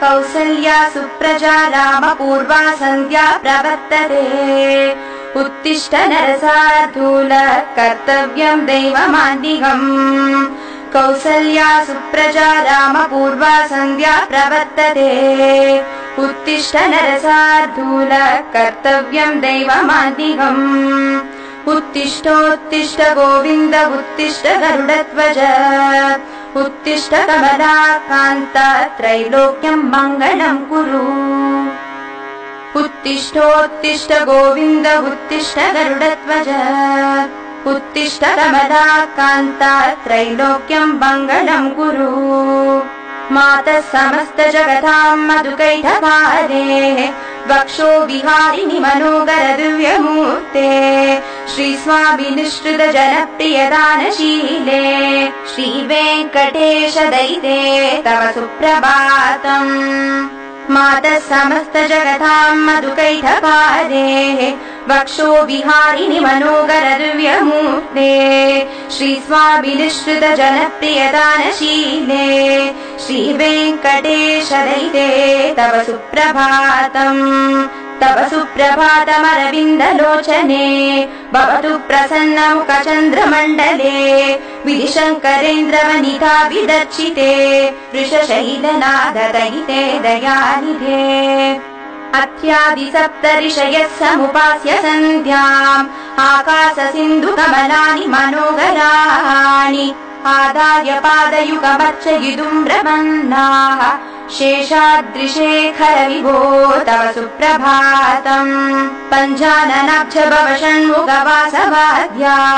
कौसल्या सुप्रजा राम पूर्वा संध्या प्रवर्तते। उत्तिष्ठ नरसार्धूल कर्तव्यं दैवमान्निकम्। कौसल्या सुप्रजा राम पूर्वा संध्या प्रवर्तते। उत्तिष्ठ नरसार्धूल कर्तव्यं दैवमान्निकम्। उत्तिष्ठोत्तिष्ठ गोविन्द उत्तिष्ठ गरुडध्वज। उत्तिष्ठ कमलाकान्त त्रैलोक्यं मङ्गलं कुरु। उत्तिष्ठोत्तिष्ठ गोविन्द उत्तिष्ठ गरुडध्वज। उत्तिष्ठ कमलाकान्त त्रैलोक्यं मङ्गलं कुरु। मातः समस्त जगतां मधुकैटभारेः वक्षो विहारिणि मनोहर दिव्यमूर्ते। श्री स्वामी निष्ठुत जनप्रिय दानशीले श्री वेंकटेश दयिते तव सुप्रभातम्। मातः समस्त जगतां मधुकैटभारेः वक्षो विहारिणि मनोहर दिव्यमूर्ते। श्री स्वामी निष्ठुत जनप्रिय दानशीले श्री वेंकटेश दयिते तव सुप्रभातम्। तव सुप्रभातम् अरविन्द लोचने भवतु प्रसन्न मुख चन्द्र मण्डले। विधिशङ्करेन्द्र वनिता विदर्शिते वृषशैलनाद दयिते दयानिधे। अत्यादि सप्त ऋषयः समुपास्य सन्ध्याम् आकाश सिन्धु कमलानि मनोहराणि। आदाय पादयुगमर्चयितुम् ब्रह्मन्नाः शेषाद्रिशेखर विभो तव सुप्रभातम्। पञ्चाननाब्जभव षण्मुखवासवाद्याः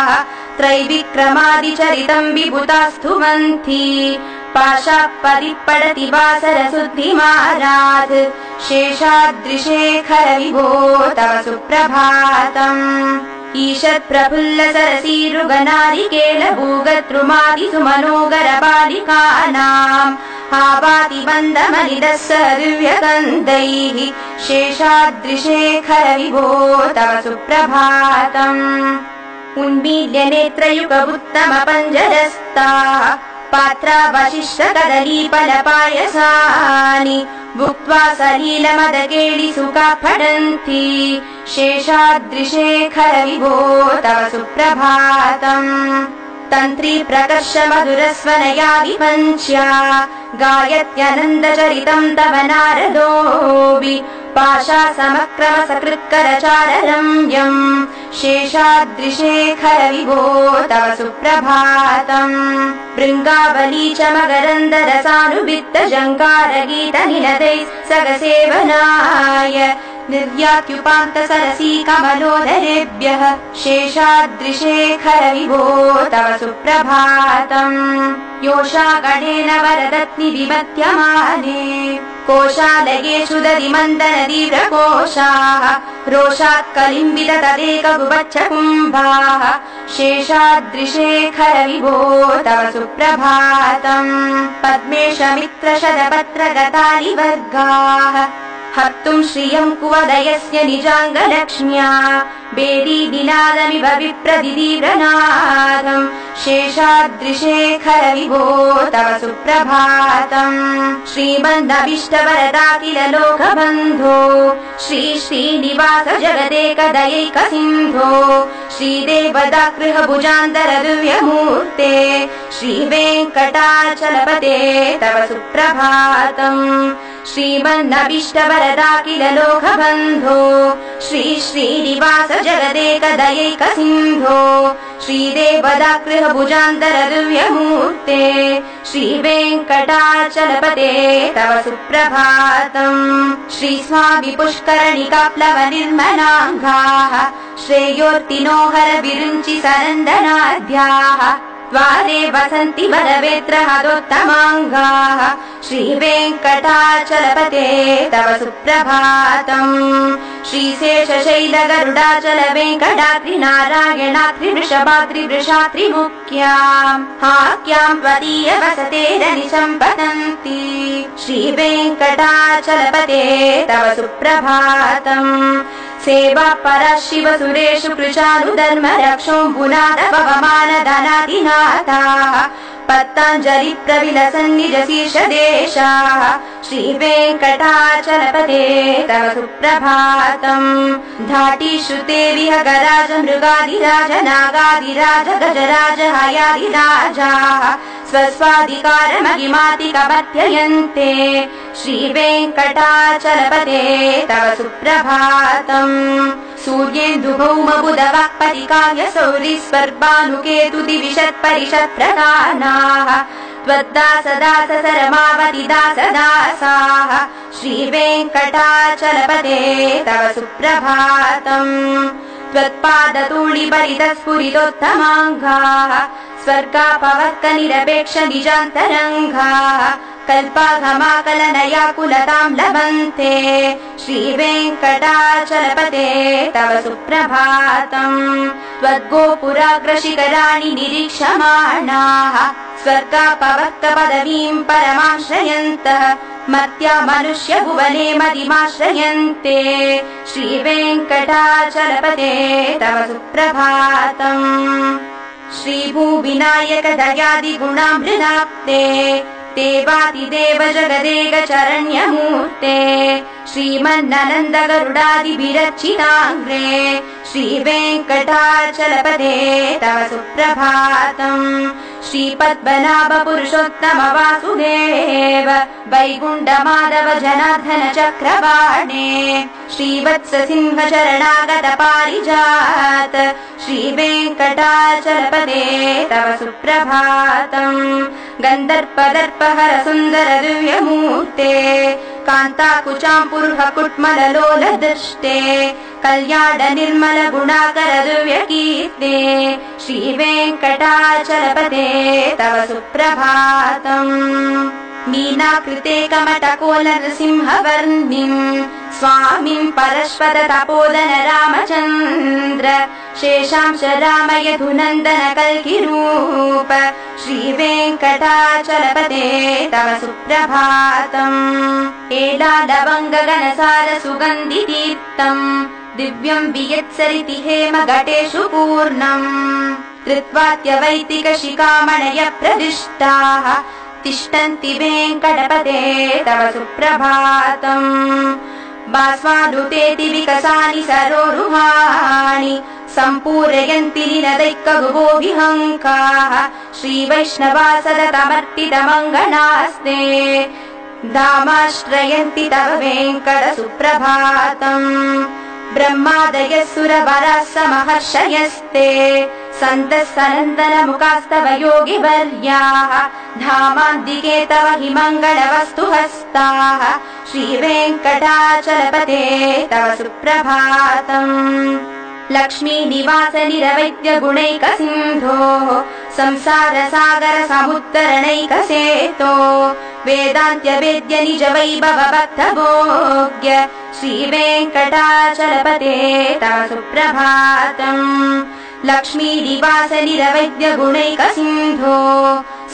त्रैविक्रमादिचरितम् विभुता स्तुवन्ति। पाशापदिपडति वासरशुद्धिमारात् शेषाद्रिशेखर विभो तव सुप्रभातम्। ईषत् प्रफुल्ल सरसी रुगनारिकेल भूगद्रुमादि सुमनोहर बालिकानाम् आवाति बन्दमनिदः सर्व्यगन्धैः शेषाद्रिशेखर विभो तव सुप्रभातम्। उन्मील्य नेत्रयुगमुत्तम पञ्जरस्ता पात्रा वशिष्ठ कदलीपल पायसानि। भुक्त्वा सलील मद केळि सुखा फडन्ति शेषाद्रिशेखर विभो तव सुप्रभातम्। तन्त्री प्रकर्ष मधुरस्वनया विपञ्च्या गायत्यनन्द चरितम् तव नारदोऽपि। पाशा समक्रम सकृत्करचार रम्यम् शेषाद्रिशेखर विभो तव सुप्रभातम्। भृङ्गावली च मकरन्दरसानुबित्त जङ्कारगीतनिनदै सगसेवनाय निर्यात्युपान्त सरसी कमलोदरेभ्यः शेषाद्रिशेखर विभो तव सुप्रभातम्। योषाकणेन वरदत्नि विमध्यमाने कोशालयेषु दधिमन्दन दीव्रकोशाः। रोषात् कलिम्बित तदेकगुवच्छ कुम्भाः शेषाद्रिशेखर विभो तव सुप्रभातम्। पद्मेशमित्रशतपत्रगतालिवर्गाः हर्तुम् श्रियम् कुवदयस्य निजाङ्गलक्ष्म्या। बेदी निनादमिव विप्रदिदीव्रनादम् शेषाद्रिशेखर विभो तव सुप्रभातम्। श्रीमन्नविष्टवरदा किल लोकबन्धो श्री श्रीनिवास जगदेकदयैकसिन्धो। श्रीदेवदाकृहभुजान्तर दिव्यमूर्ते श्रीवेङ्कटाचलपते तव सुप्रभातम्। श्रीमन्नभीष्टवरदा किल लोकबन्धो श्री श्रीनिवास जगदेकदयैकसिन्धो। श्रीदेवदाकृहभुजान्तर दिव्यमूर्ते श्रीवेङ्कटाचलपते तव सुप्रभातम्। श्रीस्वामी पुष्करणिकाप्लवनिर्मलाङ्घाः श्रेयोर्तिनोहर विरुञ्चि सरन्दनाद्याः। द्वारे वसन्ति वरवेत्र हदोत्तमाङ्गाः श्रीवेङ्कटाचलपते तव सुप्रभातम्। श्रीशेषशैल गरुडाचल वेङ्कटात्रिनारायणात्रिवृषभात्रिवृषात्रिमुख्याम् हाक्याम् त्वदीय वसते रनिशम् पतन्ति श्रीवेङ्कटाचलपते तव सुप्रभातम्। सेवा परा शिव सुरेषु कृशानुधर्म रक्षोऽम्बुनाथ भवमान धनाधिनाथाः। पतञ्जलि प्रविलसन् निजशीर्षदेशाः श्री वेङ्कटाचलपते तव सुप्रभातम्। धाटी श्रुते विहगराज मृगादिराज नागादिराज गजराज हयादिराजाः स्वस्वाधिकार महिमातिका मध्ययन्ते श्री वेङ्कटाचलपते तव सुप्रभातम्। सूर्येन्दु भौम बुध वाक्पति काव्य सौरि स्पर्भानुकेतु दिविषत् परिषत् प्रदानाः त्वद्दास दास सरमावति दास दासाः श्री वेङ्कटाचलपते तव सुप्रभातम्। त्वत्पाद धूलि परित स्फुरितोत्तमाङ्गाः स्वर्गापवर्त निरपेक्ष निजान्तरङ्गाः कल्पाघमाकल नयाकुलतां लभन्ते श्री वेङ्कटाचलपते तव सुप्रभातम्। त्वद्गोपुराग्रशिखराणि निरीक्षमाणाः स्वर्गापवर्त पदवीं परमाश्रयन्तः मत्या मनुष्य भुवने मदिमाश्रयन्ते श्री वेङ्कटाचलपते तव सुप्रभातम्। श्री भूविनायक दयादि गुणामृताप्ते देवातिदेव जगदेक चरण्यमूर्ते श्रीमन्ननन्द गरुडादि विरचिताङ्ग्रे श्री वेङ्कटाचलपते तव सुप्रभातम्। श्रीपद्मनाभ पुरुषोत्तम वासुदेव वैकुण्ठ माधव जनार्दन चक्रवाणे श्रीवत्स सिंह शरणागत पारिजात श्री वेङ्कटाचलपते तव सुप्रभातम्। गन्धर्पदर्पहर सुन्दर दिव्यमूर्ते कान्ताकुचां पुर्हकुट्मललोल दृष्टे कल्याण निर्मल गुणाकर दिव्यकीर्ते श्री वेङ्कटाचलपते तव सुप्रभातम्। मीनाकृते कमटकोल नृसिंहवर्णिं स्वामिं परश्वर तपोदन रामचन्द्र शेषांश रामयधुनन्दन कल्किरूप श्री वेङ्कटाचलपते तव सुप्रभातम्। एलालवङ्गगणसार सुगन्धितीर्थम् दिव्यं वियत्सरिति हेमघटेषु पूर्णम् त्रित्वात्यवैदिकशिखामणय प्रदिष्टाः तिष्ठन्ति वेङ्कटपते तव सुप्रभातम्। बाष्पानुतेति विकसानि सरोरुहाणि सम्पूरयन्ति निनदैकगुभोभिहङ्काः श्रीवैष्णवासदतमर्पितमङ्गणास्ते धामाश्रयन्ति तव वेङ्कट सुप्रभातम्। ब्रह्मादयः सुरवराः समहर्षयस्ते सन्तः सनन्दन मुखास्तव योगिवर्याः धामान्तिके तव हिमङ्गलवस्तुहस्ताः श्री वेङ्कटाचलपते तव सुप्रभातम्। लक्ष्मी निवास निरवैद्य गुणैक सिन्धोः संसार सागर समुत्तरणैक सेतो वेदान्त्य वेद्य निज वैभव भक्त भोग्य श्री वेङ्कटाचलपते तव सुप्रभातम्। लक्ष्मी निवास निरवैद्य गुणैक सिन्धोः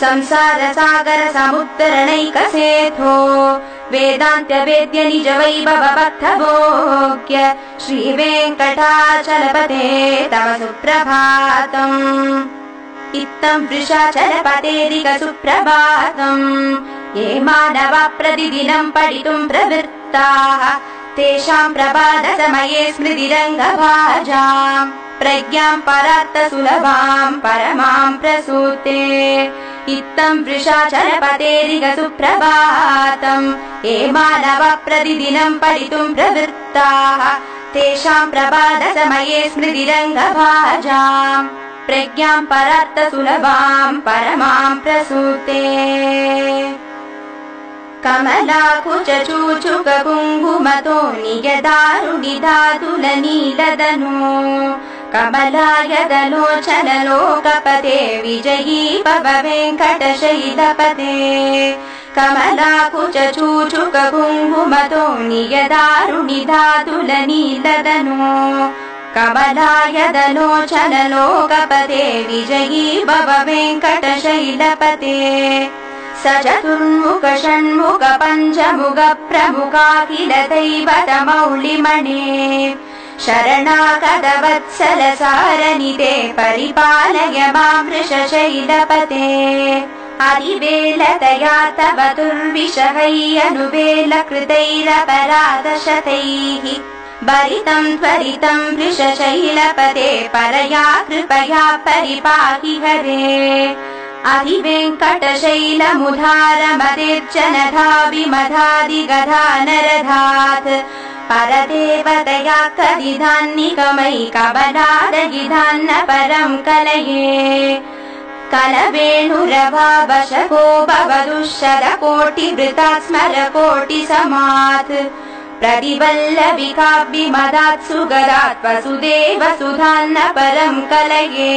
संसार सागर समुत्तरणैक सेतो वेदान्त वेद्य निज वैभव भक्त भोग्य श्री वेङ्कटाचलपते तव सुप्रभातम्। इत्थं वृषाचलपतेदिक सुप्रभातम्। ये मानवा प्रतिदिनं पठितुं प्रवृत्ताः तेषां प्रभातसमये स्मृतिरङ्गभाजाम् प्रज्ञां परार्थ सुलभां परमां प्रसूते इत्थं वृषाचलपतेरिग सुप्रभातम्। ये मानवा प्रतिदिनं पठितुं प्रवृत्ताः तेषां प्रभातसमये स्मृतिरङ्गभाजां प्रज्ञां परार्थ सुलभां परमां प्रसूते। कमलाकुचूचुकुङ्गुमतो नियदारुणिधातुलनीलदनु कमलायदलोचनलोकपते विजयी भव वेङ्कटशैलपते कमलाकुचूचुकुङ्गुमतो नियदारुणिधातुलनीलदनु कमलायदलोचनलोकपते विजयी भव वेङ्कटशैलपते। स चतुर्मुख षण्मुख पञ्चमुख प्रमुखाखिल दैवतमौलिमणे शरणागत वत्सल सारनिते परिपालय मां वृषशैलपते हरिवेलतया तव दुर्विषहय्यनुबेलकृतैरपराधशतैः भरितं त्वरितं वृषशैलपदे परया कृपया परिपाहि हरे। अधिवेङ्कटशैलमुधारमदेर्जनधाविमधादिगधानरधात् परदेवतया कविधान्निकमैकवनादगिधान्न परं कलये। कलवेणुरभावशको भवदुशरकोटिवृता स्मरकोटिसमात् प्रतिवल्लविकाव्यमदात् सुगदात् वसुदेवसुधान्न परं कलये।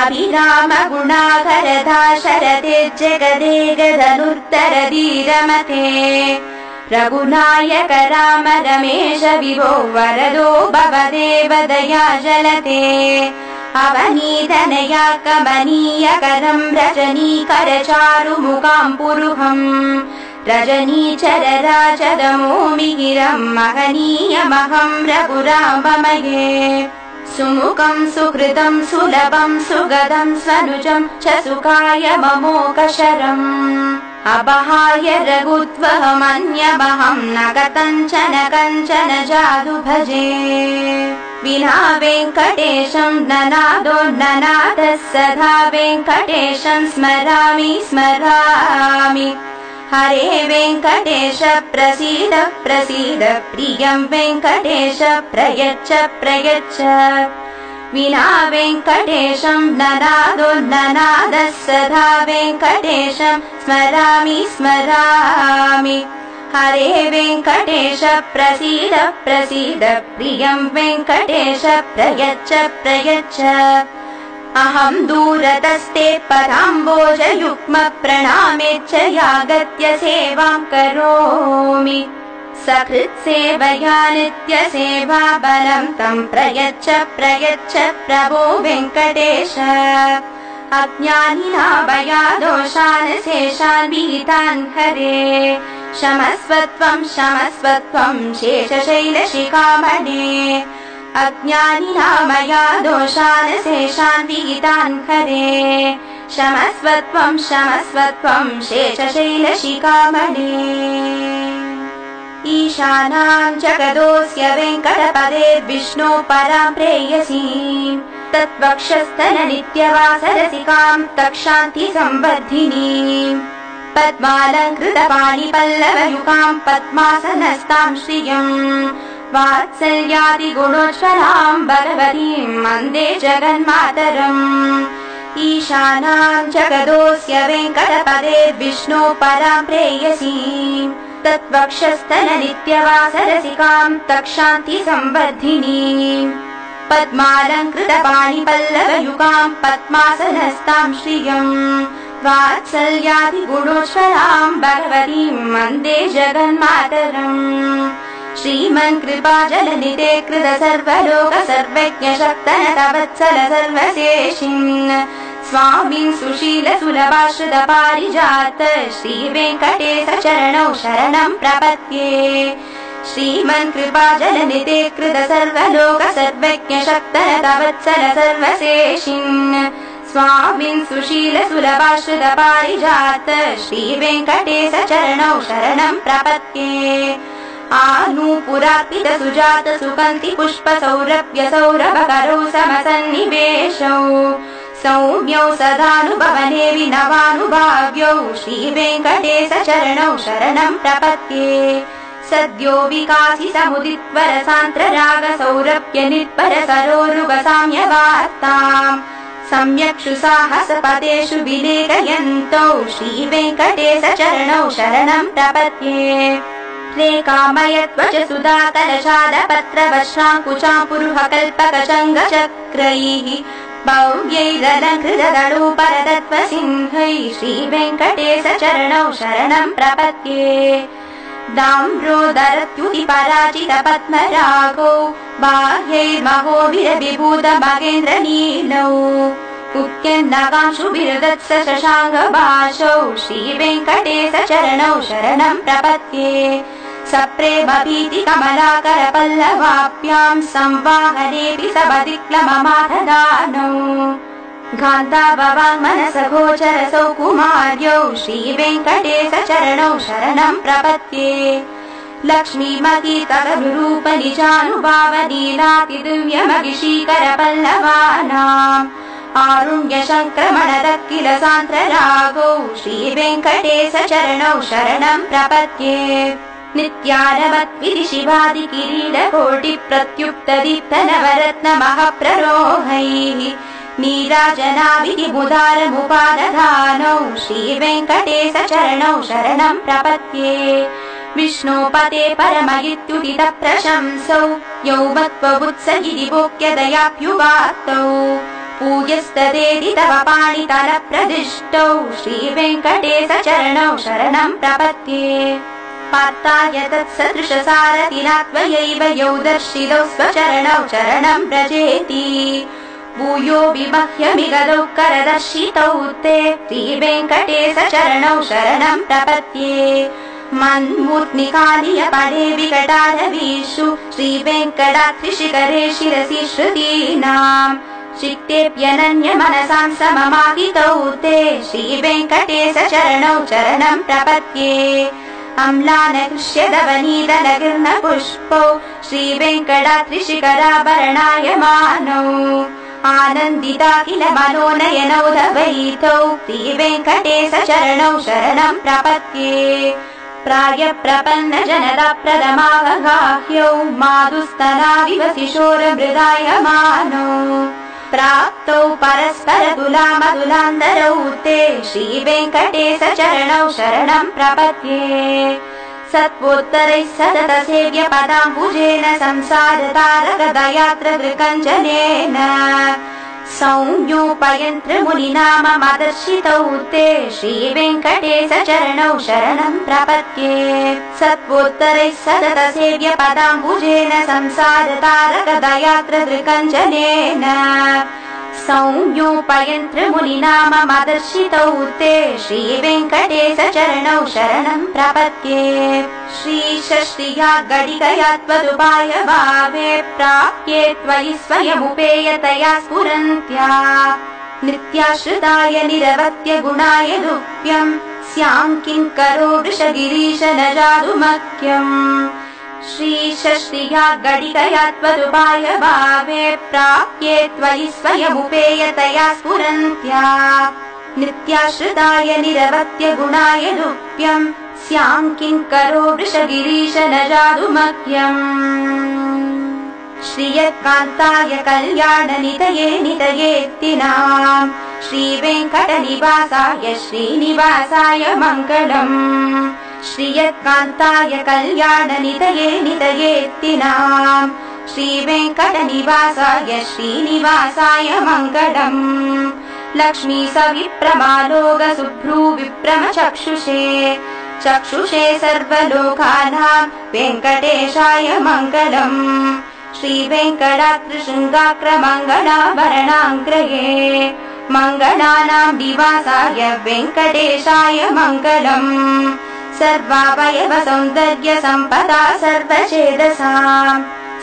अभिराम गुणाकरधा शरदे जगदे गधनुर्धर धीरमते रघुनायक राम रमेश विभो वरदो भवदेव दया जलते। अवनीतनया कमनीयकरं रजनीकरचारुमुखां पुरुहं रजनीचरराजदमोमिहिरं महनीयमहं रघुराममये। सुमुखं सुकृतं सुलभं सुगदं स्वनुजं च सुखाय ममोकशरम् अबहाय रघुत्वहमन्यमहं न कतञ्चन कञ्चन जादु भजे। विना वेङ्कटेशं ननादो ननादः सदा वेङ्कटेशं स्मरामि स्मरामि। हरे वेङ्कटेश प्रसीद प्रसीद प्रियं वेङ्कटेश प्रयच्छ प्रयच्छ। विना वेङ्कटेशं ननादो ननादः सदा वेङ्कटेशं स्मरामि स्मरामि। हरे वेङ्कटेश प्रसीद प्रसीद प्रियं वेङ्कटेश प्रयच्छ प्रयच्छ। अहं दूरतस्ते पदाम्बोजयुग्मप्रणामे च यागत्य सेवां करोमि। सकृत्सेवया नित्यसेवाबलं तं प्रयच्छ प्रयच्छ प्रभो वेङ्कटेश। अज्ञानिना भया दोषान् शेषान् विहितान् हरे क्षमस्व त्वं शेषशैलशिखामणे। अज्ञानिना मया दोषान् शेषान् विहितान् हरे क्षमस्व त्वं शेषशैलशिखामणे। ईशानां जगदोऽस्य वेङ्कटपदे विष्णो परां प्रेयसी तत्वक्षस्तन नित्यवासरसिकां तक्षान्ति संवर्धिनी पद्मालङ्कृतपाणिपल्लवयुगां पद्मासनस्तां श्रियम् वात्सल्यादिगुणोज्ज्वलां भगवतीं वन्दे जगन्मातरम्। ईशानां जगदोऽस्य वेङ्कटपदे विष्णो परां प्रेयसी तत्वक्षस्तन नित्यवासरसिकां तक्षान्ति संवर्धिनी पद्मालङ्कृतपाणिपल्लवयुगां पद्मासनस्तां श्रियम् वात्सल्यादिगुणोज्ज्वलां भगवतीं वन्दे जगन्मातरम्। श्रीमन्कृपाजलनिधे कृतसर्वलोकसर्वज्ञशक्तनतवत्सल सर्वशेषिन् स्वामीं सुशीलसुलभाश्रितपारिजात श्रीवेङ्कटेशचरणौ शरणं प्रपद्ये। श्रीमन्कृपाजलनिधे कृतसर्वलोकसर्वज्ञशक्तनतवत्सल सर्वशेषिन् स्वामिन् सुशीलसुलभाश्रितपारिजात श्रीवेङ्कटेशचरणौ शरणं प्रपद्ये। आनूपुरार्पितसुजातसुगन्धिपुष्पसौरभ्यसौरभकरौ समसन्निवेशौ सौम्यौ सदानुभवने विनवानुभाव्यौ श्रीवेङ्कटेशचरणौ शरणं प्रपद्ये। सद्यो विकासि समुदितवरसान्तरागसौरभ्यनिर्भरसरोरुगसाम्यवार्ताम् सम्यक्षु साहसपदेषु विलेखयन्तौ श्रीवेङ्कटेशचरणौ शरणं प्रपद्ये। रेखामयत्वचसुधातलशालपत्रवश्राङ्कुशां पुरुहकल्पकशङ्खचक्रैः भव्यैरलङ्कृतगणूपरतत्त्वसिंहैः श्रीवेङ्कटेशचरणौ शरणं प्रपद्ये। दाम्रोदरत्युतिपराजितपद्मरागौ बाह्यैर्महोभिरभिभूतमगेन्द्रनीलौ उक्त्यन्नगांशुभिर्दत्स शशाङ्गभासौ श्रीवेङ्कटेशचरणौ शरणं प्रपद्ये। सप्रेमभीतिकमलाकरपल्लवाभ्यां संवाहनेऽपि सबदिक्लममाधदानौ घान्ता भवान् मनसगोचरसौ कुमार्यौ श्रीवेङ्कटेशचरणौ शरणं प्रपद्ये। लक्ष्मीमती तदनुरूपनिजानुभावनीलातिदिव्यमहिषीकरपल्लवानाम् आरुण्यशङ्क्रमणदत्किलसान्त्ररागौ श्रीवेङ्कटेशचरणौ शरणं प्रपद्ये। नित्यानवद्विरिशिवादिकिरीटकोटिप्रत्युक्तदीप्तनवरत्नमहाप्ररोहैः नीराजनाभिमुदारमुपादधानौ श्रीवेङ्कटेशचरणौ शरणं प्रपद्ये। विष्णुपदे परमहित्युदितप्रशंसौ यौवत्ववुत्सगिरिभोक्यदयाभ्युवातौ पूज्यस्तदेति तव पाणितलप्रदिष्टौ श्रीवेङ्कटेशचरणौ शरणं प्रपद्ये। पात्ताय तत्सदृशसारथिनात्मयैव यौ दर्शितौ स्वचरणौ शरणं व्रजेति। भूयो विमह्यमिगदौ करदर्शितौ ते श्रीवेङ्कटेशचरणौ शरणं प्रपद्ये। मन्मूर्ध्निकानियपदे विकटारवीषु श्रीवेङ्कटाद्रिशिखरे शिरसि श्रुतीनां शिक्तेऽप्यनन्यमनसां सममादितौ ते श्रीवेङ्कटेशचरणौ शरणं प्रपद्ये। अम्लानकृष्यदवनीतनगिर्नपुष्पौ श्रीवेङ्कटाद्रिशिखराभरणायमानौ आनन्दिता किल मनोनयनौ धवैतौ श्रीवेङ्कटेशचरणौ शरणं प्रपद्ये। प्रायप्रपन्नजनदाप्रदमावगाह्यौ माधुस्तनाविवशिशोरमृदायमानौ प्राप्तौ परस्परतुलामदुलान्तरौ ते श्रीवेङ्कटेशचरणौ शरणं प्रपद्ये। सत्वोत्तरैः सततसेव्यपदाम्बुजेन संसारतारकदयात्रदृकञ्जनेन संयोपयन्त्रमुनिनाममादर्शितौ ते श्रीवेङ्कटेशचरणौ शरणं प्रपद्ये। सत्वोत्तरैः सततसेव्यपदाम्बुजेन संसारतारकदयात्रदृकञ्जनेन संयोपयन्त्रमुनिनाममादर्शितौ ते श्रीवेङ्कटेशचरणौ शरणं प्रपद्ये। श्रीषष्टिया गडिकया त्वदुपायभावे प्राप्ये त्वयि स्वयमुपेयतया स्फुरन्त्या नित्याश्रिताय निरवत्य गुणाय दुभ्यं स्यां किङ्करो वृषगिरीश न जातुमख्यम्। श्रीषष्टिया गडिकया त्वदुपायभावे प्राप्ये त्वयि स्वयमुपेयतया स्फुरन्त्या नित्याश्रिताय निरवत्य गुणाय दुभ्यं स्यां किङ्करो वृषगिरीश न जातुमख्यम्। श्रियकान्ताय कल्याणनिधये निधयेत्तिनां श्रीवेङ्कटनिवासाय श्रीनिवासाय मङ्गलम्। श्रियकान्ताय कल्याणनिधये निधयेत्तिनां श्रीवेङ्कटनिवासाय श्रीनिवासाय मङ्गलम्। लक्ष्मीसविप्रमालोकसुभ्रूविप्रमचक्षुषे चक्षुषे सर्वलोकानां वेङ्कटेशाय मङ्गलम्। श्रीवेङ्कटात्रिशृङ्गाक्रमङ्गलाभरणाङ्ग्रये मङ्गलानां दिवासाय वेङ्कटेशाय मङ्गलम्। सर्वावयवसौन्दर्यसम्पदा सर्वचेदसां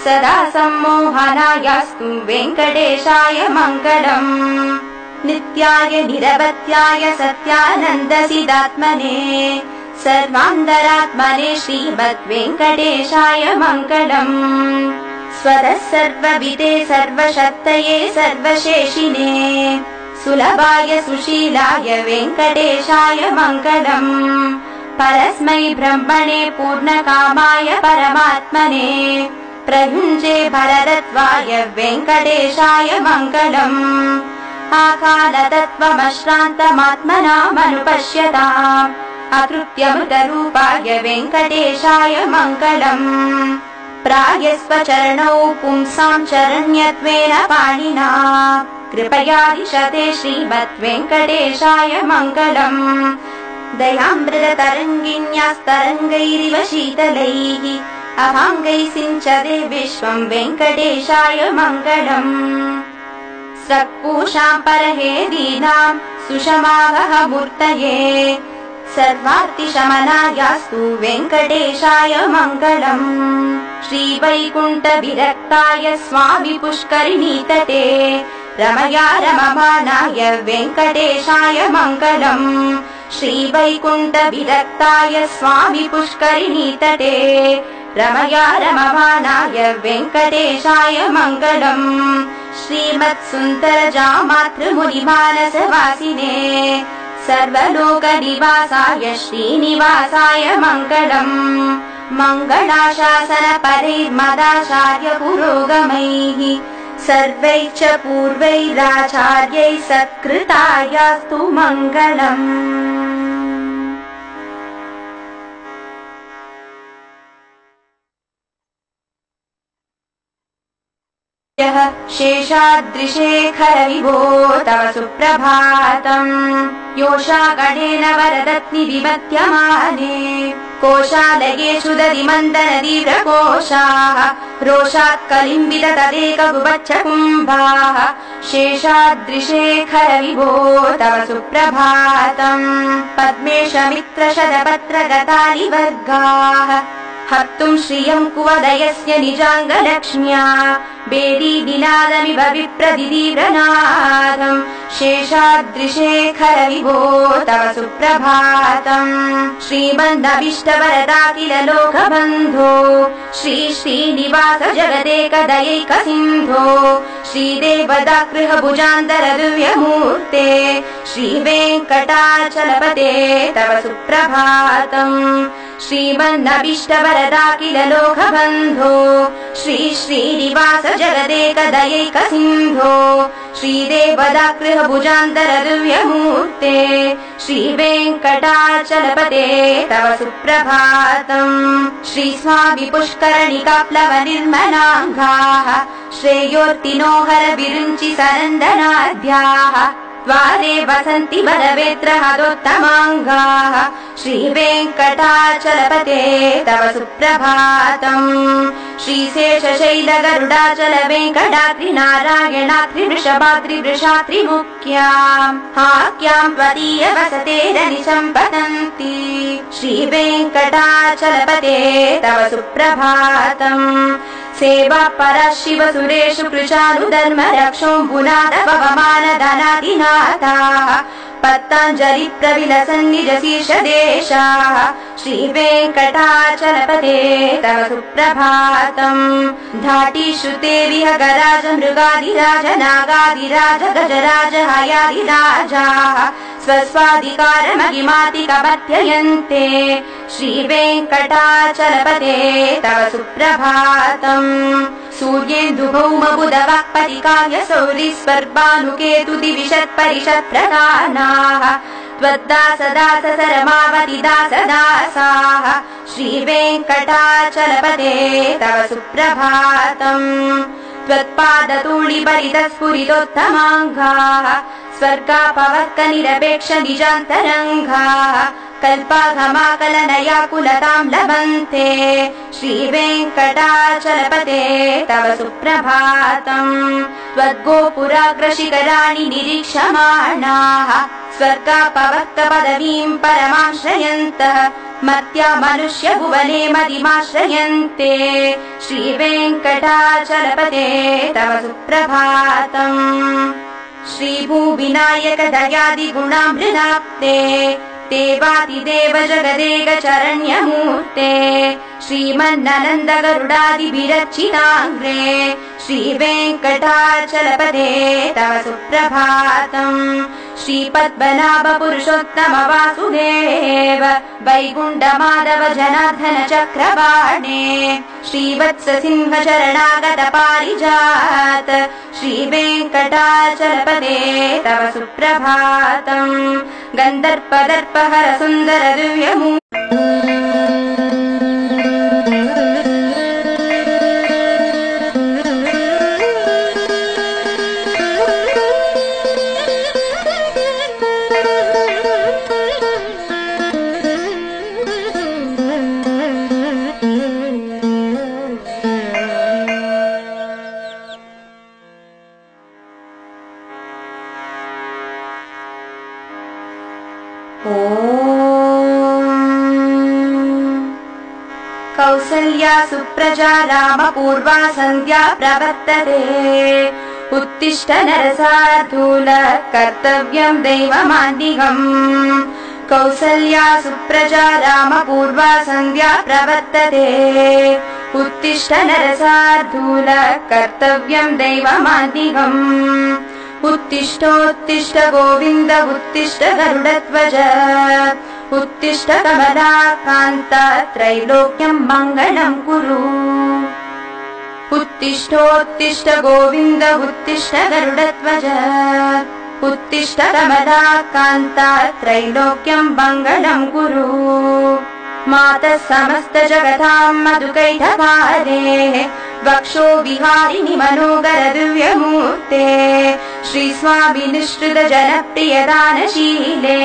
सदा सम्मोहनायास्तु वेङ्कटेशाय मङ्गलम्। नित्याय निरवत्याय सत्यानन्दसिदात्मने सर्वान्तरात्मने श्रीमद्वेङ्कटेशाय मङ्गलम्। स्वरः सर्वविदे सर्वशक्तये सर्वशेषिने सुलभाय सुशीलाय वेङ्कटेशाय मङ्गलम्। परस्मै ब्रह्मणे पूर्णकामाय परमात्मने प्रयुञ्जे भरदत्वाय वेङ्कटेशाय मङ्गलम्। आकालतत्त्वमश्रान्तमात्मनामनुपश्यताम् अकृत्यमृतरूपाय वेङ्कटेशाय मङ्गलम्। प्रायस्वचरणौ पुंसां चरण्यत्वेन पाणिना कृपया दिशते श्रीमद्वेङ्कटेशाय मङ्गलम्। दयामृततरङ्गिण्यास्तरङ्गैरिव शीतलैः अभाङ्गैः सिञ्चते विश्वं वेङ्कटेशाय मङ्गलम्। सक्पूषां परहेदीनां सुषमावहमूर्तये सर्वार्तिशमनायास्तु वेङ्कटेशाय मङ्गलम्। श्रीवैकुण्ठविरक्ताय स्वामि पुष्करिणीतटे रमया रममानाय वेंकटेशाय मंगलम। श्री वैकुंठ विरक्ताय स्वामी पुष्करिणी तटे रमया रममानाय वेंकटेशाय मंगलम। श्रीमत्सुंदरजा मातृमुनिमानस वासिने सर्वलोक निवासाय श्रीनिवासाय मंगलम। मंगलाशासन परैर्मदाचार्य पुरोगमैः सर्वै च पूर्वैराचार्यै सत्कृतायास्तु मंगलम्। यः शेषाद्रिशेखर विभो तव सुप्रभातम्। योषागणेन वरदत्नि विमध्यमाने कोशालयेषु दधिमन्दन दीव्रकोशाः रोषात् कलिम्बित तदेकगुवच्छ कुम्भाः। शेषाद्रिशेखर विभो तव सुप्रभातम्। पद्मेशमित्रशतपत्रगतानि वर्गाः हत्तुं श्रियं कुवदयस्य निजाङ्गलक्ष्म्या बेदी निनादमिव विप्रदिदीव्रनादम्। शेषाद्रिशेखर विभो तव सुप्रभातम्। श्रीमन्नभीष्टवरदाखिल लोकबन्धो श्री श्रीनिवास जगदेक दयैक सिन्धो श्रीदेवदाकृह भुजान्तर दिव्यमूर्ते श्री वेङ्कटाचलपते तव सुप्रभातम्। श्रीमन्नभीष्टवरदाखिल लोकबन्धो श्री श्रीनिवास जगदेक दयैक सिन्धो श्रीदेवदाकृह भुजान्तर दिव्यमूर्ते श्री वेङ्कटाचलपते तव सुप्रभातम्। श्री स्वामी पुष्करणिका प्लव निर्मलाङ्गाः श्रेयोर्तिनोहर विरुञ्चि सरन्दनाद्याः द्वारे वसन्ति वरवेत्र हदोत्तमाङ्गाः श्री वेङ्कटाचलपते तव सुप्रभातम्। श्रीशेषशैलगरुडाचल वेङ्कटाद्रिनारायणाद्रिवृषभाद्रिवृषाद्रिमुख्यां हाक्यां त्वदीय वसतेरनिशं पतन्ति श्री वेङ्कटाचलपते तव सुप्रभातम्। सेवा परा शिव सुरेषु कृशानु धर्म रक्षोऽम्बुनाथ भवमानधनाधिनाथाः पत्ताञ्जलि प्रविलसन्निज शीर्षदेशाः श्री वेङ्कटाचलपते तव सुप्रभातम्। धाटीषु ते विहगराज मृगादिराज नागादिराज गजराज हयादिराजाः स्वस्वाधिकार महिमातिक मध्ययन्ते श्री वेङ्कटाचलपते तव सुप्रभातम्। सूर्येन्दुभौम बुधवाक्पतिकाय सौरि स्वर्भानुकेतु दिविषत् परिषत् प्रदानाः त्वद्दास दास सरमावति दास दासाः श्री वेङ्कटाचलपते तव सुप्रभातम्। त्वत्पादतूलिपरितस्फुरितोत्तमाङ्गाः स्वर्गापवर्कनिरपेक्ष निजान्तरङ्गाः कल्पाघमाकलनयाकुलतां लभन्ते श्री वेङ्कटाचलपते तव सुप्रभातम्। त्वद्गोपुराग्रशिखराणि निरीक्षमाणाः स्वर्गापवर्कपदवीं परमाश्रयन्तः मत्या मनुष्य भुवने मदिमाश्रयन्ते श्री वेङ्कटाचलपते तव सुप्रभातम्। श्रीभूविनायक दयादिगुणामृणाप्ते देवादिदेव जगदेक चरण्यमूर्ते श्रीमन्ननन्द गरुडादिविरचिताङ्ग्रे श्री वेङ्कटाचलपते तव सुप्रभातम्। श्रीपद्मनाभ पुरुषोत्तम वासुदेव वैकुण्ठ माधव जनार्दन चक्रवाणे श्रीवत्स सिंह शरणागत पारिजात श्री वेङ्कटाचलपते तव सुप्रभातम्। गन्धर्प दर्प हर सुन्दर दिव्यमूर्ते कौसल्या सुप्रजा राम पूर्वा संध्या प्रवर्तते उत्तिष्ठ नरसातूल कर्तव्यं दैवमादिगम् कौसल्या सुप्रजा राम पूर्वा संध्या प्रवर्तते उत्तिष्ठ नरसातूल कर्तव्यं दैवमादिगम् उत्तिष्ठोत्तिष्ठ गोविंद उत्तिष्ठ गरुडध्वज उत्तिष्ठ कमलाकान्त त्रैलोक्यं मङ्गलं कुरु उत्तिष्ठोत्तिष्ठ गोविंद उत्तिष्ठ गरुडध्वज उत्तिष्ठ कमलाकान्त त्रैलोक्यं मङ्गलं कुरु मातः समस्त जगतां मधुकैटभारे वक्षो विहारिणि मनोहर दिव्यमूर्ते श्री स्वामी निष्कृत जनप्रिय दानशीले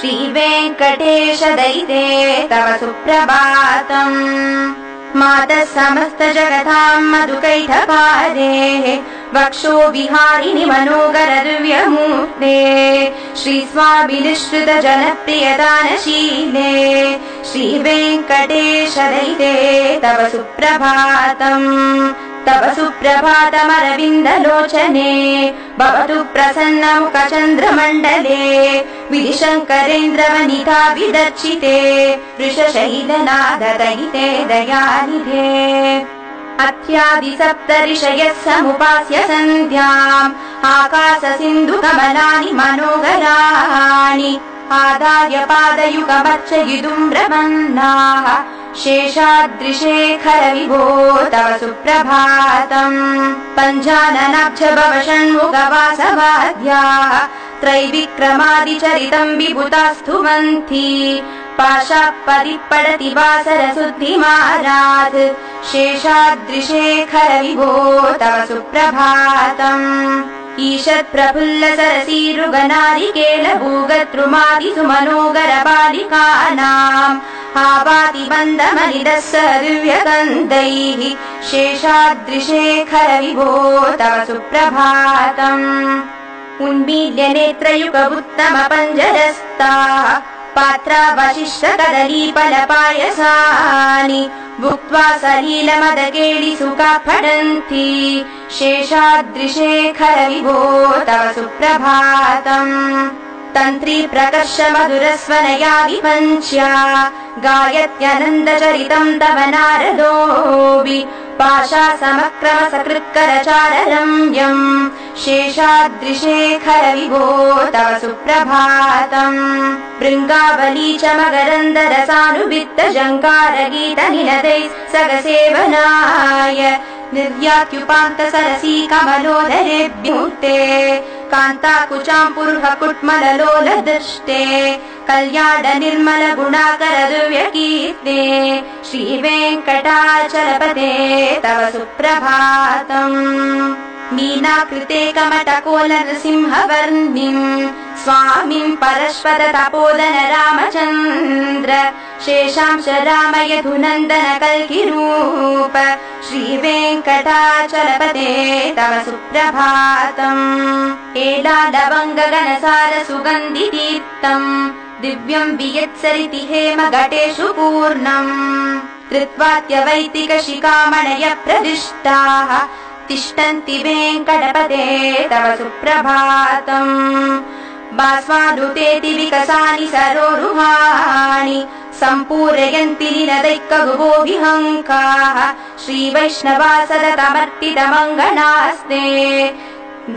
श्री वेंकटेश दयिते तव सुप्रभातम् मातः समस्त जगतां मधुकैटभारे वक्षो विहारिणि मनोहर दिव्यमूर्ते श्री स्वामी निष्कृत जनप्रिय दानशीले श्री वेंकटेश दयिते तव सुप्रभातम् अरविन्द लोचने भवतु प्रसन्न मुख चंद्र मण्डले विधिशंकरेन्द्र वनिता विदर्शिते वृषशैलनाद दयिते दयानिधे अध्यादि सप्त ऋषयः समुपास्य सन्ध्याम् आकाश सिन्धु कमलानि मनोहराणि आदाय पादयुगमर्चयितुम् ब्रह्मन्नाः शेषाद्रिशेखर विभो तव सुप्रभातम् पञ्चाननाब्जभवषण्मुखवासवाद्याः त्रैविक्रमादिचरितम् विभुता स्तुवन्ति पाशापदिपडति वासरशुद्धिमारात् शेषाद्रिशेखर विभो तव सुप्रभातम् ईषत् प्रफुल्ल सरसी रुगनारिकेल भूगद्रुमादि सुमनोहर बालिकानाम् आवाति बन्दमनिदः सर्व्यगन्धैः शेषाद्रिशेखर विभो तव सुप्रभातम् उन्मील्य नेत्रयुग उत्तम पञ्जरस्ता पात्रा वशिष्ठ कदलीपल पायसानि भुक्त्वा सलील मद केळि सुखा फडन्ति शेषाद्रिशेखर विभो तव सुप्रभातम् तन्त्री प्रकर्ष मधुरस्वनया विपञ्च्या गायत्यनन्दचरितम् तव नारदोऽपि पाशा समक्रम सकृत्करचार रम्यम् शेषाद्रिशेखर विभो तव सुप्रभातम् भृङ्गावली च मकरन्दरसानुवित्त जङ्कारगीतनिनदै सगसेवनाय निर्यात्युपान्त सरसी कमलोदरेभ्यूते कान्ताकुचां पुर्हकुट्मललोलदृष्टे कल्याण निर्मल गुणाकर दिव्यकीर्ते श्री वेङ्कटाचलपते तव सुप्रभातम् मीनाकृते कमटकोल नृसिंहवर्णिं स्वामिं परश्वर तपोदन रामचन्द्र शेषांश रामयधुनन्दन कल्किरूप श्री वेङ्कटाचलपते तव सुप्रभातम् एलालवङ्गगणसार सुगन्धितीर्थम् दिव्यं वियत्सरिति हेमघटेषु पूर्णम् कृत्वात्यवैतिकशिखामणय प्रदिष्टाः तिष्ठन्ति वेङ्कटपते तव सुप्रभातम् बाष्पानुतेति विकसानि सरोरुहाणि सम्पूरयन्ति निनदैः खगोविहङ्काः श्रीवैष्णवासदतमर्पितमङ्गणास्ते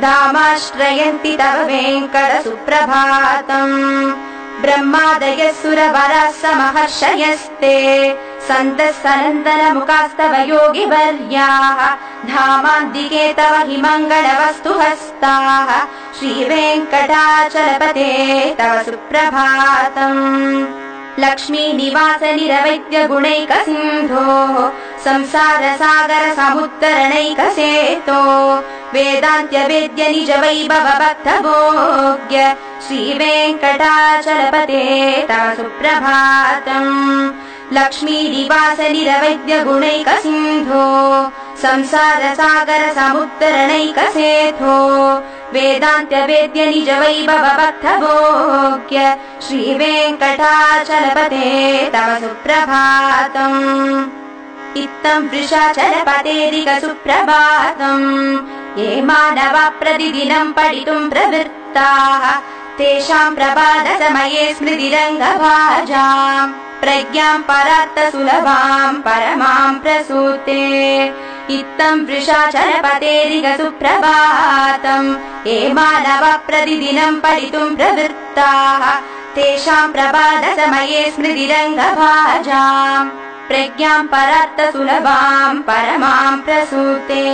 धामाश्रयन्ति तव वेङ्कट सुप्रभातम् ब्रह्मादयः सुरवराः समहर्षयस्ते सन्तः सनन्दनमुखास्तव योगिवर्याः धामान्तिके तव हि मङ्गलवस्तुहस्ताः श्रीवेङ्कटाचलपते तव सुप्रभातम् लक्ष्मी निवास निरवैद्य गुणैक सिन्धो संसार सागर समुत्तरणैक सेतो वेदान्त्य वेद्य निज वैभव भक्त भोग्य श्री वेङ्कटाचलपते तव सुप्रभातम् लक्ष्मी निवास निरवैद्य गुणैक सिन्धो संसार सागर समुत्तरणैक सेतो वेदान्त वेद्य निज वैभव भक्त भोग्य श्री वेङ्कटाचलपते तव सुप्रभातम् इत्थं वृषाचलपतेरिक सुप्रभातम् ये मानवा प्रतिदिनं पठितुं प्रवृत्ताः तेषां प्रबाधसमये स्मृतिरङ्गभाजां प्रज्ञां परार्थसुलभां परमां प्रसूते इत्थं वृषाचरपतेरिगसुप्रभातं ये मानवा प्रतिदिनं पठितुं प्रवृत्ताः तेषां प्रबाधसमये स्मृतिरङ्गभाजां प्रज्ञां परार्थसुलभां परमां प्रसूते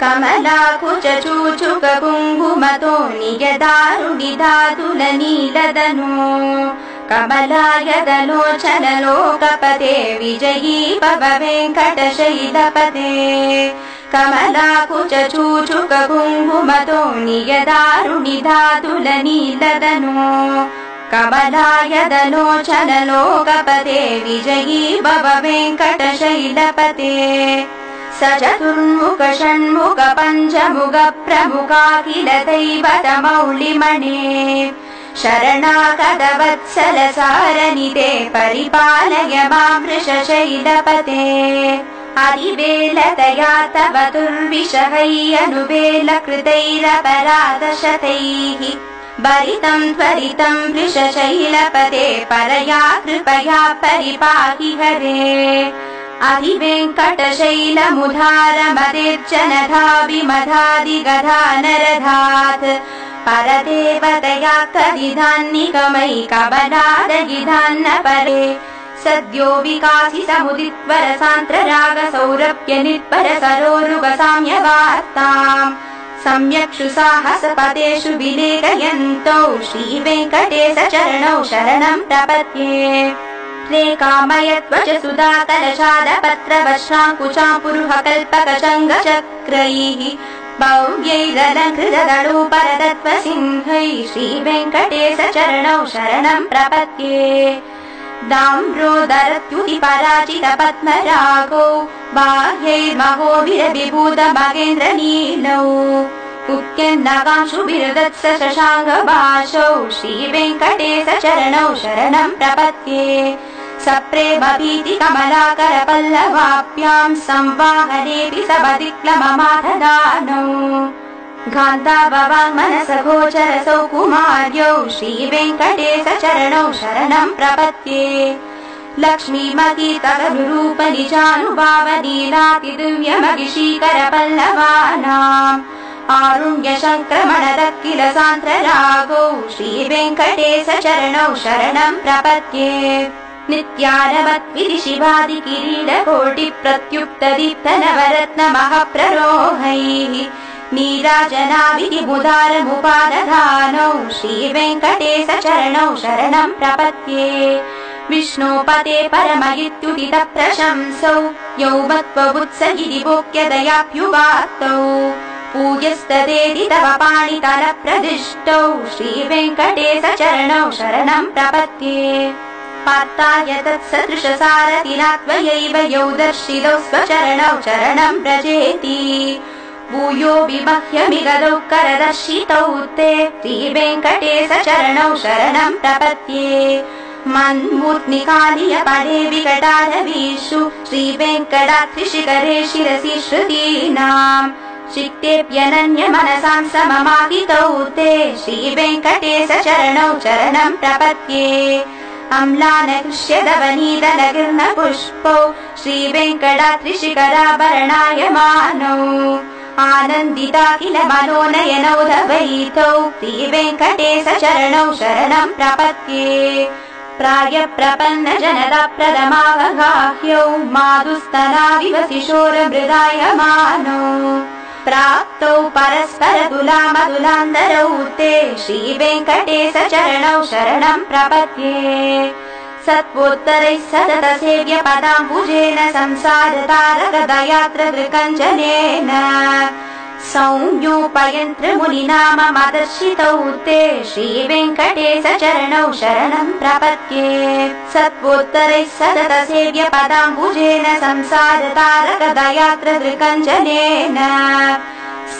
कमलाकुचूचुकुङ्गुमतो निजदारुणिधातुलनीलदनो कमलायदलोचनलोकपते विजयी पववेङ्कटशैलपते कमलाकुचूचुकुङ्गुमतो निजदारुणिधातुलनीलदनो कमलायदलोचनलोकपते विजयी पववेङ्कटशैलपते स चतुर्मुख षण्मुख पञ्चमुख प्रमुखाखिलदैवतमौलिमणे शरणागतवत्सलसारनिधे परिपालय मां वृषशैलपते अरिवेलतया तव दुर्विषहैरनुवेलकृतैरपराधशतैः भरितं त्वरितं वृषशैलपते परया कृपया परिपाहि हरे अधिवेङ्कटशैलमुधारमदेर्जनधाभिमधादिगधानरधात् परदेवतया कदिधान्निकमयि कबलादगिधान्नपरे सद्यो विकासि समुदित्वरसान्त्ररागसौरभ्यनित्परसरोरुगसाम्यवार्ताम् सम्यक्षु साहसपदेषु विलेखयन्तौ श्रीवेङ्कटेशचरणौ शरणं प्रपद्ये रेखामयत्वच सुधाकरशालपत्रवशाङ्कुशाम्पुरुहकल्पकशङ्खचक्रैः भव्यैरलङ्कृतदलूपरतत्त्वसिंहैः श्रीवेङ्कटेशचरणौ शरणं प्रपद्ये दाम्ब्रोदरत्युतिपराजितपद्मरागौ बाह्यैर्महोभिरभिभूतमगेन्द्रनीलौ उक्त्यन्नकांशुभिर्दत्स शशाङ्गभासौ श्रीवेङ्कटेशचरणौ शरणं प्रपद्ये सप्रेमभीतिकमलाकरपल्लवाभ्यां संवाहनेऽपि सबदिक्लममाधदानौ गान्धाभवाङ्मनसगोचरसौ कुमार्यौ श्रीवेङ्कटेशचरणौ शरणं प्रपद्ये लक्ष्मीमगीतरूपनिजानुभावनीलातिदिव्यमगिशीकरपल्लवानाम् आरुण्यशङ्क्रमणदत्किलसान्त्ररागौ श्रीवेङ्कटेशचरणौ शरणं प्रपद्ये नित्यानवद्विधि शिवादिकिरीटकोटिप्रत्युक्तदीप्तनवरत्नमहप्ररोहैः नीराजनाभिमुदारमुपादधानौ श्रीवेङ्कटेशचरणौ शरणं प्रपद्ये विष्णोपदे परमयित्युदितप्रशंसौ यौवत्वबुत्सगिरिभोक्यदयाभ्युवातौ पूजस्तदेति तव पाणितलप्रदिष्टौ श्रीवेङ्कटेशचरणौ शरणं प्रपद्ये पार्थाय तत्सदृशसारथिनात्वयैव यौ दर्शितौ स्वचरणौ शरणं व्रजेति भूयो विमह्यमिगदौ करदर्शितौ ते श्रीवेङ्कटेशचरणौ शरणं प्रपद्ये मन्मूर्ध्निकालियपदे विकटारवीषु श्रीवेङ्कटात्रिशिखरे शिरसि श्रुतीनाम् शिक्तेऽप्यनन्यमनसां सममादितौ ते श्रीवेङ्कटेशचरणौ शरणं प्रपद्ये अम्लानकृष्यदवनीतनगिर्नपुष्पौ श्रीवेङ्कटात्रिशिखराभरणायमानौ आनन्दिताखिलमनोनयनौ धवैतौ श्रीवेङ्कटेशचरणौ शरणं प्रपद्ये प्रायप्रपन्नजनताप्रदमावगाह्यौ माधुस्तनाविवशिशोरमृदायमानौ प्राप्तौ परस्परतुलामतुलान्तरौ ते श्रीवेङ्कटेशचरणौ शरणं प्रपद्ये सत्त्वोत्तरैः सततसेव्यपदाम्बुजेन संसारतारकदयात्रकृकञ्चनेन संज्ञोपयन्त्रमुनिनाममदर्शितौ ते श्रीवेङ्कटेशचरणौ शरणं प्रपद्ये सत्त्वोत्तरैः सततसेव्यपदाम्बुजेन संसारतारकदयात्रकृकञ्चनेन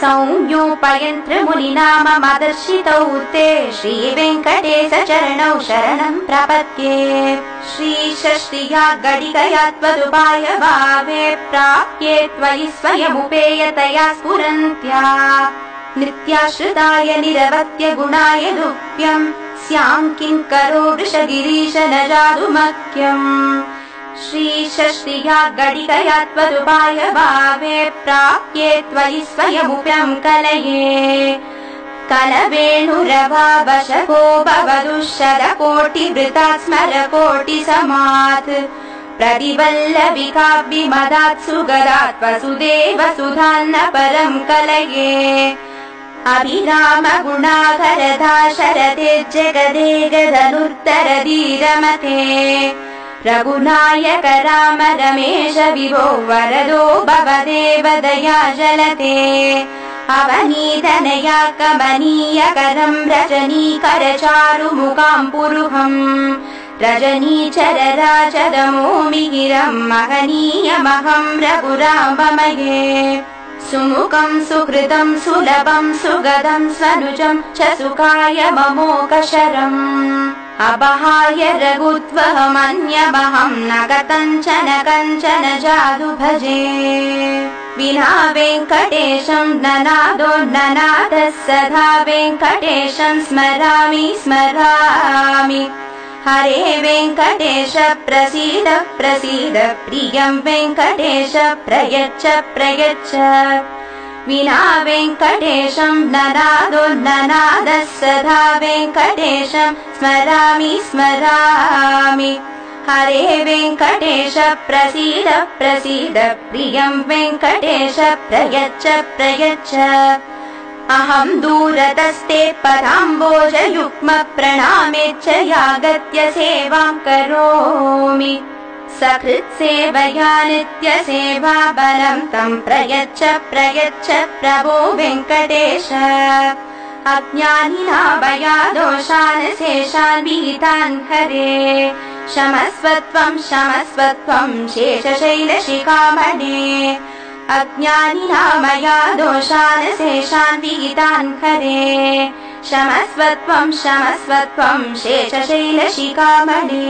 संज्ञोपयन्त्र मुनिनाम मदर्शितौ ते श्री वेंकटेश चरणौ शरणं प्रपद्ये। श्री षष्टिया गदिकया त्वदुपाय भावे प्राप्ये त्वयि स्वयमुपेयतया स्फुरन्त्या नित्याश्रिताय निरवत्य गुणाय दुभ्यं स्यां किङ्करो वृषगिरीश न जातुमख्यम्। श्री षष्टिया गडिकया त्वदुपाय भावे प्राप्ये त्वयि स्वयमुप्यं कलये कलवेणुरभावशको भवदुशरकोटिवृता स्मरकोटिसमात् प्रतिवल्लविकाव्यमदात् सुगदात् वसुदेवसुधान्न परं कलये। अभिराम गुणाकरधा शरदे जगदेगधनुर्धर धीरमते रघुनायक राम रमेश विभो वरदो भवदेव दया जलते। अवनीतनया कमनीयकरं रजनीकरचारुमुखां पुरुहं रजनीचरराजदमोमिहिरं महनीयमहं रघुराममये। सुमुखं सुकृतं सुलभं सुगदं स्वनुजं च सुखाय ममोकशरम् अबहाय रघुत्वहमन्यमहं न कतञ्चन कञ्चन जादु भजे। विना वेङ्कटेशं ननादो ननादः सदा वेङ्कटेशं स्मरामि स्मरामि। हरे वेङ्कटेश प्रसीद प्रसीद प्रियं वेङ्कटेश प्रयच्छ प्रयच्छ। विना वेङ्कटेशं ननादो ननादः सदा वेङ्कटेशं स्मरामि स्मरामि। हरे वेङ्कटेश प्रसीद प्रसीद प्रियं वेङ्कटेश प्रयच्छ प्रयच्छ। अहं दूरतस्ते पदाम्बोजयुग्मप्रणामे च यागत्य सेवां करोमि। सकृत्सेवया नित्यसेवा बलं तं प्रयच्छ प्रयच्छ प्रभो वेङ्कटेश। अज्ञानिना भया दोषान् शेषान् विहितान् हरे क्षमस्व त्वं शेषशैलशिखामणे। अज्ञानिना मया दोषान् शेषान् विहितान् हरे क्षमस्व त्वं शेषशैलशिखामणे।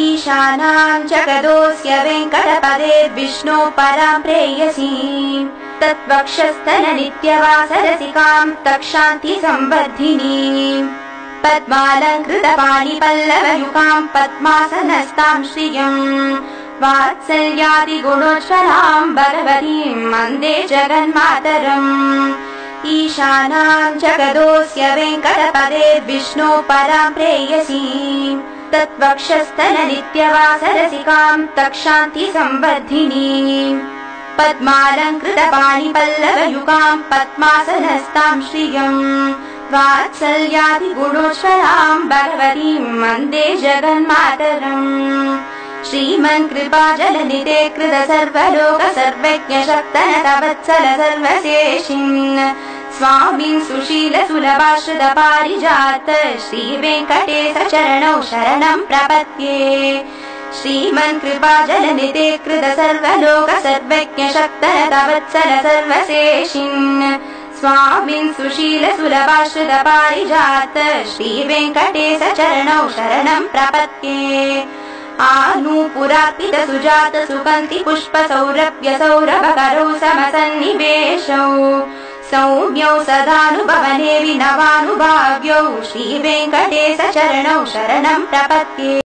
ईशानां जगदोऽस्य वेङ्कटपदे विष्णो परां प्रेयसी तत्वक्षस्तन नित्यवासरसिकां तक्षान्ति संवर्धिनी पद्मालङ्कृतपाणिपल्लवयुगां पद्मासनस्तां श्रियम् वात्सल्यादिगुणोज्ज्वलां भगवतीं वन्दे जगन्मातरम्। ईशानां जगदोऽस्य वेङ्कटपदे विष्णो परां प्रेयसी तत्वक्षस्तन नित्यवासरसिकां तक्षान्ति संवर्धिनी पद्मालङ्कृतपाणिपल्लवयुगां पद्मासनस्तां श्रियम् वात्सल्यादिगुणोज्ज्वलां भगवतीं वन्दे जगन्मातरम्। श्रीमन्कृपाजलनिधे कृतसर्वलोकसर्वज्ञशक्तनतवत्सल सर्वशेषिन् स्वामीं सुशीलसुलभाश्रितपारिजात श्रीवेङ्कटेशचरणौ शरणं प्रपद्ये। श्रीमन्कृपाजलनिधे कृतसर्वलोकसर्वज्ञशक्तनतवत्सल सर्वशेषिन् स्वामीं सुशीलसुलभाश्रितपारिजात श्रीवेङ्कटेशचरणौ शरणं प्रपद्ये। आनूपुरार्पित सुजात सुगन्धि पुष्प सौरभ्य सौरभकरौ समसन्निवेशौ सौम्यौ सदानुभवने विनवानुभाव्यौ श्रीवेङ्कटेशचरणौ शरणं प्रपद्ये।